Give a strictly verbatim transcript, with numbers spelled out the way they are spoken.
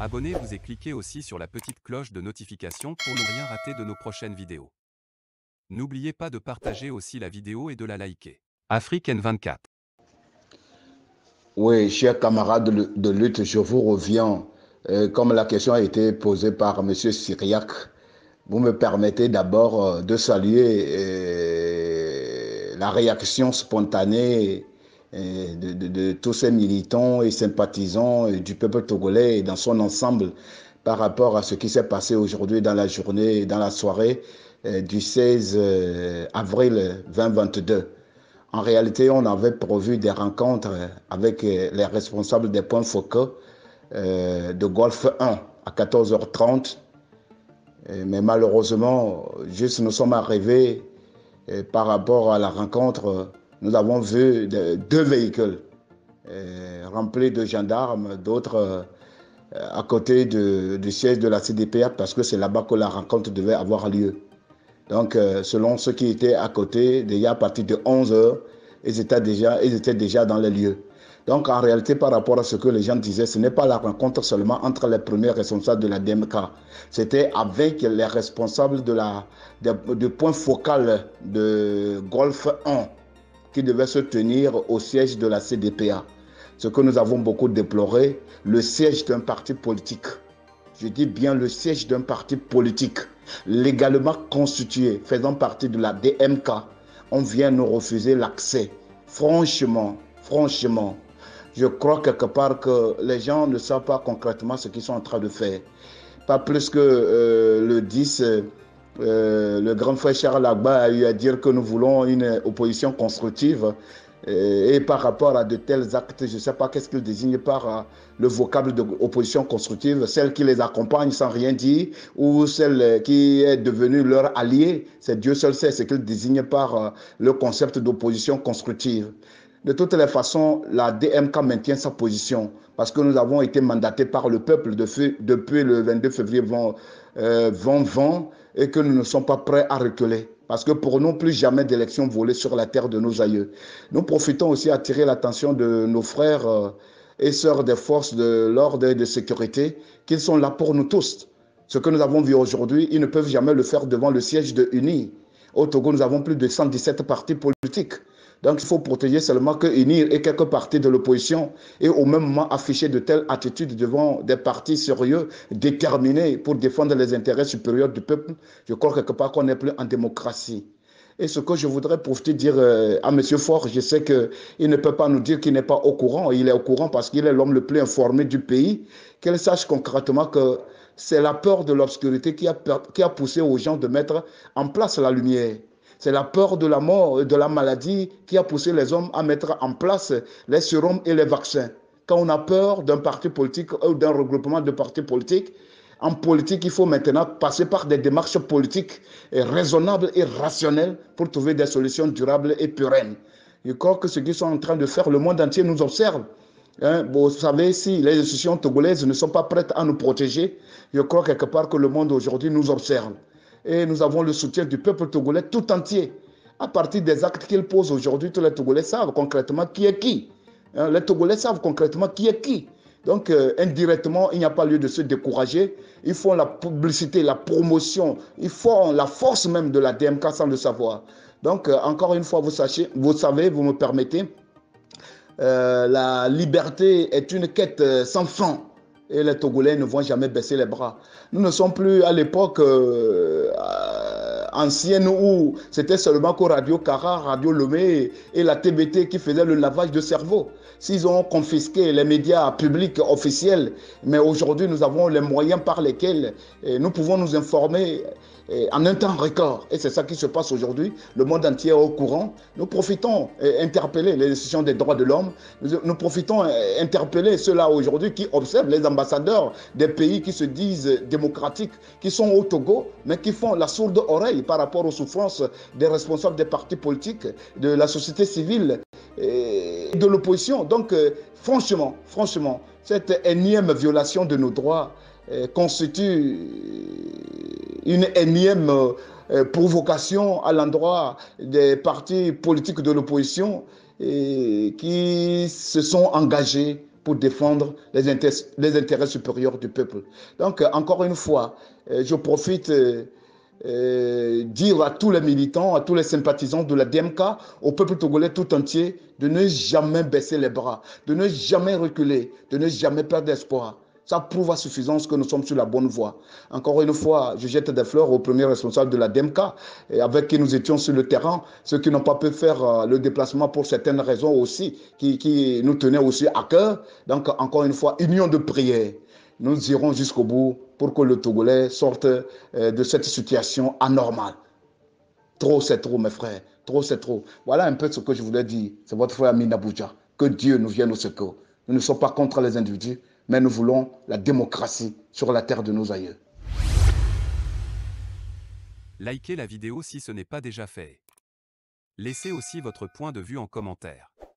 abonnez-vous et cliquez aussi sur la petite cloche de notification pour ne rien rater de nos prochaines vidéos. N'oubliez pas de partager aussi la vidéo et de la liker. Afrique N vingt-quatre. Oui, chers camarades de lutte, je vous reviens. Euh, comme la question a été posée par M. Syriac, vous me permettez d'abord de saluer euh, la réaction spontanée euh, de, de, de tous ces militants et sympathisants du peuple togolais dans son ensemble par rapport à ce qui s'est passé aujourd'hui dans la journée et dans la soirée euh, du seize avril deux mille vingt-deux. En réalité, on avait prévu des rencontres avec les responsables des points focaux euh, de Golfe un à quatorze heures trente. Mais malheureusement, juste nous sommes arrivés et par rapport à la rencontre, nous avons vu de, deux véhicules remplis de gendarmes, d'autres à côté de, du siège de la C D P A parce que c'est là-bas que la rencontre devait avoir lieu. Donc, selon ceux qui étaient à côté, déjà à partir de onze heures, ils étaient déjà, ils étaient déjà dans les lieux. Donc, en réalité, par rapport à ce que les gens disaient, ce n'est pas la rencontre seulement entre les premiers responsables de la D M K. C'était avec les responsables de la, de, du point focal de Golfe un qui devait se tenir au siège de la C D P A. Ce que nous avons beaucoup déploré, le siège d'un parti politique. Je dis bien le siège d'un parti politique, légalement constitué, faisant partie de la D M K. On vient nous refuser l'accès. Franchement, franchement. Je crois quelque part que les gens ne savent pas concrètement ce qu'ils sont en train de faire. Pas plus que euh, le dix, euh, le grand frère Charles Agba a eu à dire que nous voulons une opposition constructive. Euh, et par rapport à de tels actes, je ne sais pas qu'est-ce qu'il désigne par euh, le vocable d'opposition constructive, celle qui les accompagne sans rien dire ou celle qui est devenue leur alliée. C'est Dieu seul sait ce qu'il désigne par euh, le concept d'opposition constructive. De toutes les façons, la D M K maintient sa position parce que nous avons été mandatés par le peuple depuis, depuis le vingt-deux février deux mille vingt et que nous ne sommes pas prêts à reculer. Parce que pour nous, plus jamais d'élections volées sur la terre de nos aïeux. Nous profitons aussi à attirer l'attention de nos frères et sœurs des forces de l'ordre et de sécurité qu'ils sont là pour nous tous. Ce que nous avons vu aujourd'hui, ils ne peuvent jamais le faire devant le siège de UNIR. Au Togo, nous avons plus de cent dix-sept partis politiques. Donc, il faut protéger seulement que UNIR et quelques partis de l'opposition et au même moment afficher de telles attitudes devant des partis sérieux, déterminés pour défendre les intérêts supérieurs du peuple. Je crois quelque part qu'on n'est plus en démocratie. Et ce que je voudrais profiter de dire à M. Faure, je sais qu'il ne peut pas nous dire qu'il n'est pas au courant. Il est au courant parce qu'il est l'homme le plus informé du pays. Qu'il sache concrètement que c'est la peur de l'obscurité qui a, qui a poussé aux gens de mettre en place la lumière. C'est la peur de la mort et de la maladie qui a poussé les hommes à mettre en place les sérums et les vaccins. Quand on a peur d'un parti politique ou d'un regroupement de partis politiques, en politique, il faut maintenant passer par des démarches politiques et raisonnables et rationnelles pour trouver des solutions durables et pérennes. Je crois que ce qu'ils sont en train de faire, le monde entier nous observe. Hein, vous savez, si les institutions togolaises ne sont pas prêtes à nous protéger, je crois quelque part que le monde aujourd'hui nous observe. Et nous avons le soutien du peuple togolais tout entier. À partir des actes qu'il pose aujourd'hui, tous les Togolais savent concrètement qui est qui. Les Togolais savent concrètement qui est qui. Donc, euh, indirectement, il n'y a pas lieu de se décourager. Ils font la publicité, la promotion. Ils font la force même de la D M K sans le savoir. Donc, euh, encore une fois, vous, sachez, vous savez, vous me permettez, euh, la liberté est une quête sans fin. Et les Togolais ne vont jamais baisser les bras. Nous ne sommes plus à l'époque euh, ancienne où c'était seulement que Radio Kara, Radio Lomé et la T B T qui faisaient le lavage de cerveau. S'ils ont confisqué les médias publics officiels, mais aujourd'hui nous avons les moyens par lesquels nous pouvons nous informer en un temps record. Et c'est ça qui se passe aujourd'hui. Le monde entier est au courant. Nous profitons interpeller les institutions des droits de l'homme. Nous profitons interpeller ceux-là aujourd'hui qui observent les ambassadeurs des pays qui se disent démocratiques, qui sont au Togo, mais qui font la sourde oreille par rapport aux souffrances des responsables des partis politiques, de la société civile et de l'opposition. Donc, franchement, franchement, cette énième violation de nos droits constitue une énième provocation à l'endroit des partis politiques de l'opposition qui se sont engagés pour défendre les intérêts, les intérêts supérieurs du peuple. Donc, encore une fois, je profite euh, dire à tous les militants, à tous les sympathisants de la D M K, au peuple togolais tout entier, de ne jamais baisser les bras, de ne jamais reculer, de ne jamais perdre espoir. Ça prouve à suffisance que nous sommes sur la bonne voie. Encore une fois, je jette des fleurs aux premiers responsables de la D M K, avec qui nous étions sur le terrain, ceux qui n'ont pas pu faire le déplacement pour certaines raisons aussi, qui, qui nous tenaient aussi à cœur. Donc, encore une fois, union de prière. Nous irons jusqu'au bout pour que le Togolais sorte de cette situation anormale. Trop, c'est trop, mes frères. Trop, c'est trop. Voilà un peu ce que je voulais dire. C'est votre frère Amin Abouja. Que Dieu nous vienne au secours. Nous ne sommes pas contre les individus, mais nous voulons la démocratie sur la terre de nos aïeux. Likez la vidéo si ce n'est pas déjà fait. Laissez aussi votre point de vue en commentaire.